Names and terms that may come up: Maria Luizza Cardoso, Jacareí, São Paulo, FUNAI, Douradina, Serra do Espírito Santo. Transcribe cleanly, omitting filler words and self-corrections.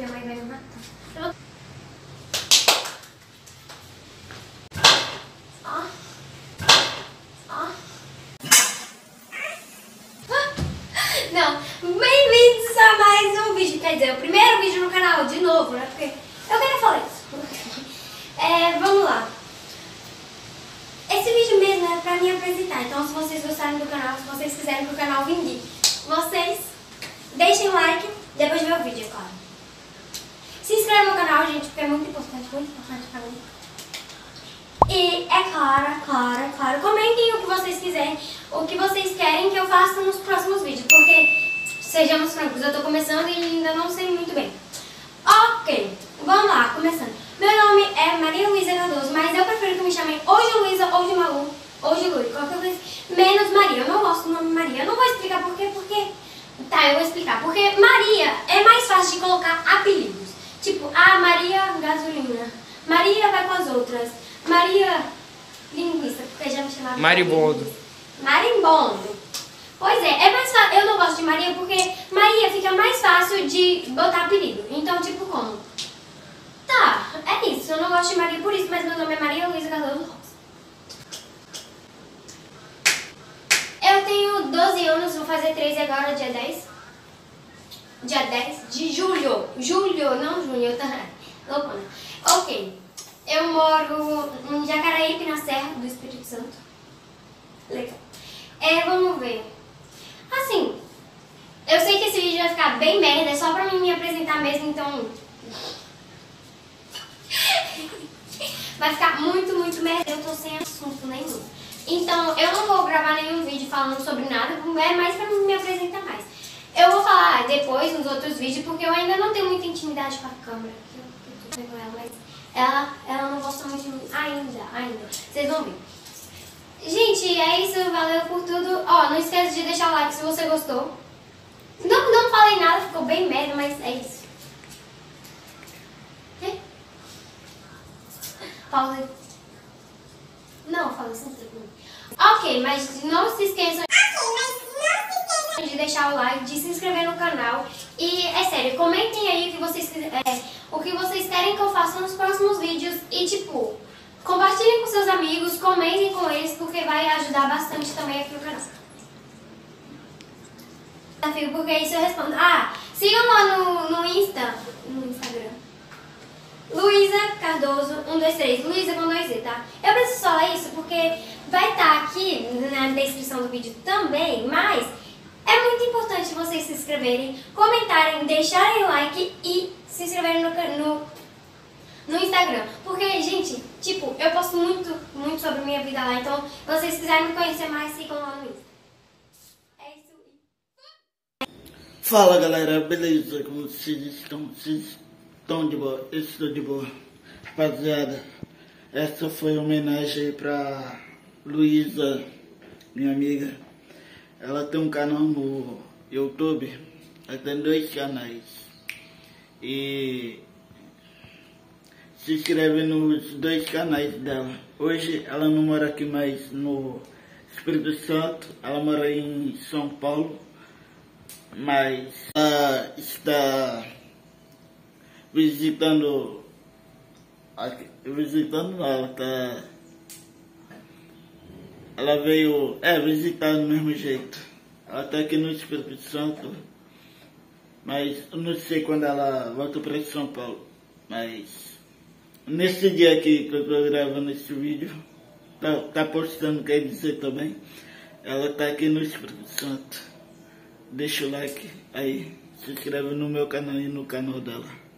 Minha mãe vai me matar. Não, bem-vindos a mais um vídeo, quer dizer, o primeiro vídeo no canal, de novo, né? Porque eu queria falar isso. Vamos lá. Esse vídeo mesmo era pra me apresentar, então se vocês gostarem do canal, se vocês quiserem que o canal vingue, vocês deixem o like depois de ver o vídeo, claro. Se inscreve no canal, gente, porque é muito importante pra mim. E é claro, comentem o que vocês quiserem, o que vocês querem que eu faça nos próximos vídeos, porque, sejamos francos, eu tô começando e ainda não sei muito bem. Ok, vamos lá, começando. Meu nome é Maria Luizza Cardoso, mas eu prefiro que me chamem ou de Luísa, ou de Malu, ou de Lu, qualquer coisa, menos Maria. Eu não gosto do nome Maria, eu não vou explicar por quê, porque... Tá, eu vou explicar, porque Maria é mais fácil de colocar apelidos, tipo, ah, Maria Gasolina, Maria vai com as outras, Maria Linguista, porque já me chamaram Marimbondo. Marimbondo. Pois é, é mais fácil. Eu não gosto de Maria porque Maria fica mais fácil de botar apelido. Então, tipo, como? Tá, é isso. Eu não gosto de Maria por isso, mas meu nome é Maria Luizza Cardoso Rosa. Eu tenho 12 anos, vou fazer 13 agora, dia 10. Dia 10 de julho. Julho, não junho, tá? Loucura. Ok. Eu moro em Jacareí, na Serra do Espírito Santo. Legal. Vamos ver. Assim, eu sei que esse vídeo vai ficar bem merda, é só pra mim me apresentar mesmo, então... Vai ficar muito merda, eu tô sem assunto nenhum. Então, eu não vou gravar nenhum vídeo falando sobre nada, é mais pra mim me apresentar mais. Eu vou falar depois, nos outros vídeos, porque eu ainda não tenho muita intimidade com a câmera. Eu tô com ela, mas... Ela não gosta muito de mim ainda. Vocês vão ver. Gente, é isso. Valeu por tudo. Ó, não esquece de deixar o like se você gostou. Não falei nada, ficou bem merda, mas é isso. Pausa. Não, fala assim. Ok, mas não se esqueçam de deixar o like, de se inscrever no canal. E, é sério, comentem aí o que vocês querem que eu faça nos próximos vídeos. E, tipo, compartilhem com seus amigos, comentem com eles, porque vai ajudar bastante também aqui no canal. Desafio, porque isso eu respondo. Ah, sigam lá no Insta, no Instagram. Luizza Cardoso, 123, Luizza com 2Z, tá? Eu preciso falar isso porque vai estar aqui na descrição do vídeo também, mas... É muito importante vocês se inscreverem, comentarem, deixarem like e se inscreverem no Instagram. Porque, gente, tipo, eu posto muito sobre minha vida lá. Então, se vocês quiserem me conhecer mais, sigam lá no Instagram. É isso aí. Fala, galera. Beleza? Como vocês estão? Vocês estão de boa? Eu estou de boa. Rapaziada, essa foi uma homenagem pra Luizza, minha amiga. Ela tem um canal no YouTube, ela tem 2 canais. E se inscreve nos 2 canais dela. Hoje ela não mora aqui mais no Espírito Santo, ela mora em São Paulo. Mas ela está visitando aqui, ela está... Ela veio, visitar do mesmo jeito. Ela tá aqui no Espírito Santo, mas eu não sei quando ela volta para São Paulo. Mas nesse dia aqui que eu tô gravando esse vídeo, tá postando, quer dizer também, ela tá aqui no Espírito Santo. Deixa o like aí, se inscreve no meu canal e no canal dela.